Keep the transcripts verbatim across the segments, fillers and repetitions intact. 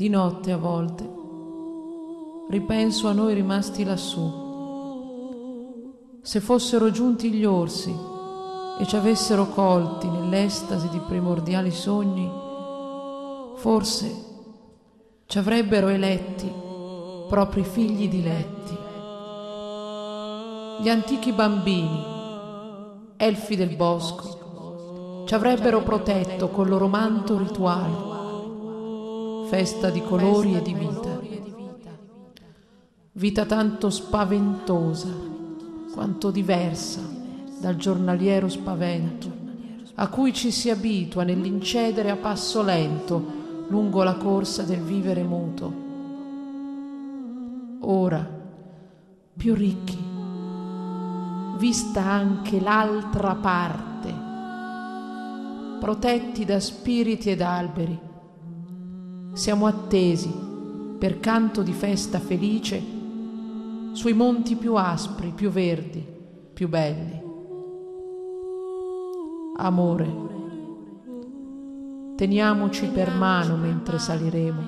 di notte a volte, ripenso a noi rimasti lassù. Se fossero giunti gli orsi e ci avessero colti nell'estasi di primordiali sogni, forse ci avrebbero eletti propri figli diletti. Gli antichi bambini, elfi del bosco, ci avrebbero protetto col loro manto rituale, festa di colori e di vita, vita tanto spaventosa quanto diversa dal giornaliero spavento a cui ci si abitua nell'incedere a passo lento lungo la corsa del vivere muto. Ora, più ricchi, vista anche l'altra parte, protetti da spiriti ed alberi, siamo attesi per canto di festa felice sui monti più aspri, più verdi, più belli. Amore, teniamoci per mano mentre saliremo,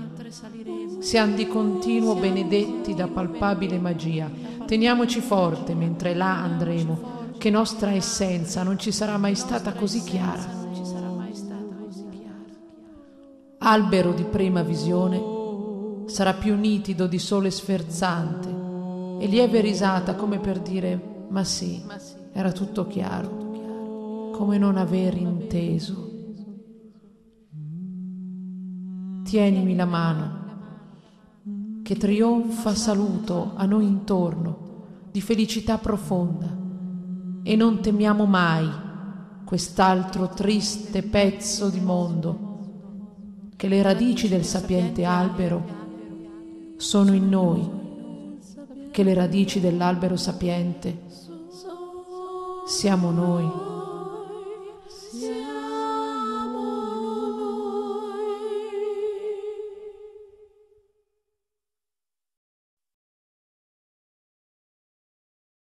siamo di continuo benedetti da palpabile magia. Teniamoci forte mentre là andremo, che nostra essenza non ci sarà mai stata così chiara. Albero di prima visione sarà più nitido di sole sferzante e lieve risata, come per dire: ma sì, era tutto chiaro, come non aver inteso. Tienimi la mano, che trionfa saluto a noi intorno di felicità profonda, e non temiamo mai quest'altro triste pezzo di mondo, che le radici del sapiente albero sono in noi, che le radici dell'albero sapiente siamo noi.